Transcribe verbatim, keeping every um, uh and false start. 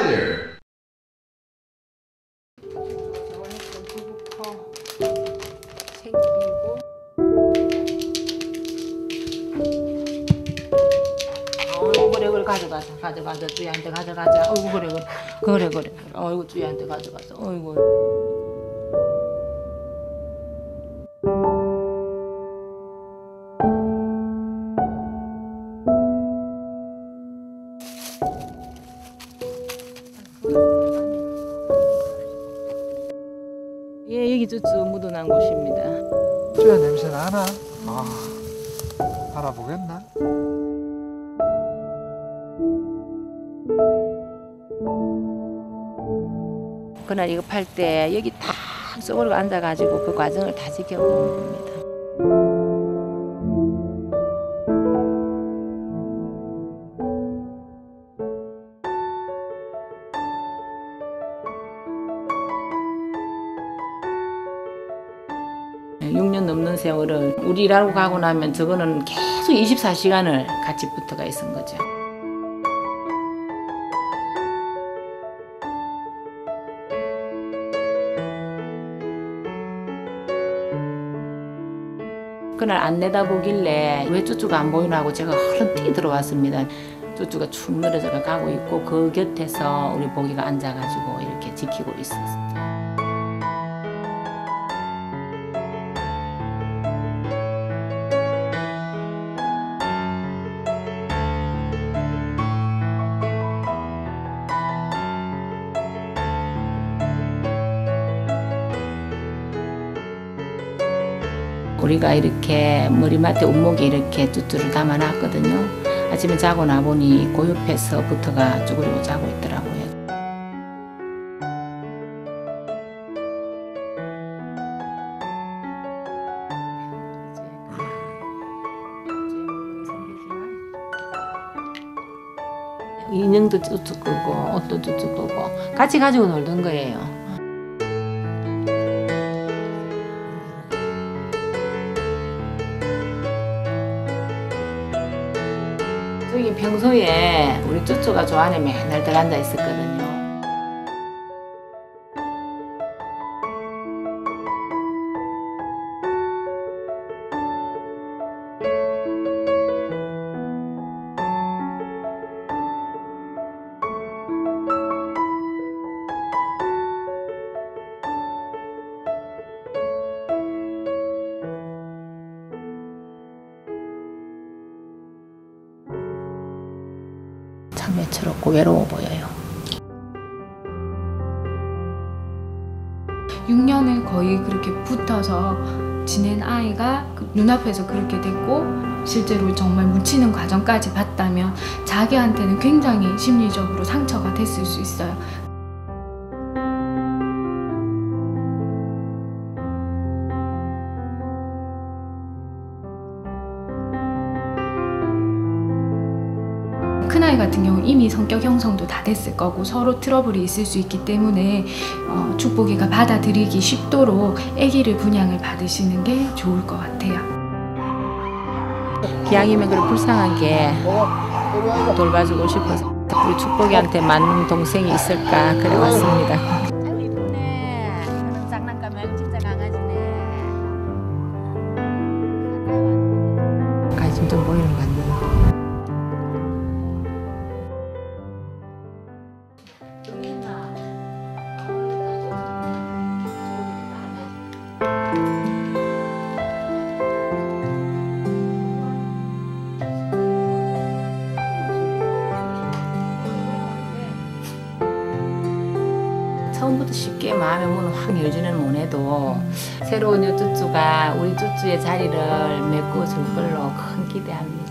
Hi there. 가져가자, 가져가자, 주희한테 가져가자. 어이구 그래, 그래, 그래, 그래. 어이구 주희한테 가져가자. 어이구. 예, 여기 쭈쭈 묻어난 곳입니다. 쭈야 냄새 나나? 아, 알아보겠나? 그날 이거 팔 때 여기 딱 쏘고 앉아가지고 그 과정을 다 지켜보는 겁니다. 육 년 넘는 세월을 우리 일하고 가고 나면 저거는 계속 이십사 시간을 같이 붙어가 있은 거죠. 그날 안 내다보길래 왜 쭈쭈가 안 보이나 하고 제가 허름뛰기 들어왔습니다. 쭈쭈가 축 늘어져가 가고 있고 그 곁에서 우리 보기가 앉아가지고 이렇게 지키고 있었어요. 우리가 이렇게 머리맡에 온목에 이렇게 쭈쭈를 담아놨거든요. 아침에 자고 나보니 그 옆에서 붙어가 쭈그리고 자고 있더라고요. 인형도 쭈쭈 끄고 옷도 쭈쭈 끄고 같이 가지고 놀던 거예요. 저기 평소에 우리 쭈쭈가 저 안에 맨날 들어앉아 있었거든요. 외롭고 외로워 보여요. 육 년을 거의 그렇게 붙어서 지낸 아이가 눈앞에서 그렇게 됐고 실제로 정말 묻히는 과정까지 봤다면 자기한테는 굉장히 심리적으로 상처가 됐을 수 있어요. 큰아이 같은 경우 이미 성격 형성도 다 됐을 거고 서로 트러블이 있을 수 있기 때문에 어, 축복이가 받아들이기 쉽도록 아기를 분양을 받으시는 게 좋을 것 같아요. 기왕이면 그런 불쌍한 게 돌봐주고 싶어서 우리 축복이한테 맞는 동생이 있을까 그래 왔습니다. 관심 좀 보이는 것 같네요. 처음부터 쉽게 마음의 문을 확 열지는 못해도 새로운 쭈쭈가 우리 쭈쭈의 자리를 메꿔줄 걸로 큰 기대합니다.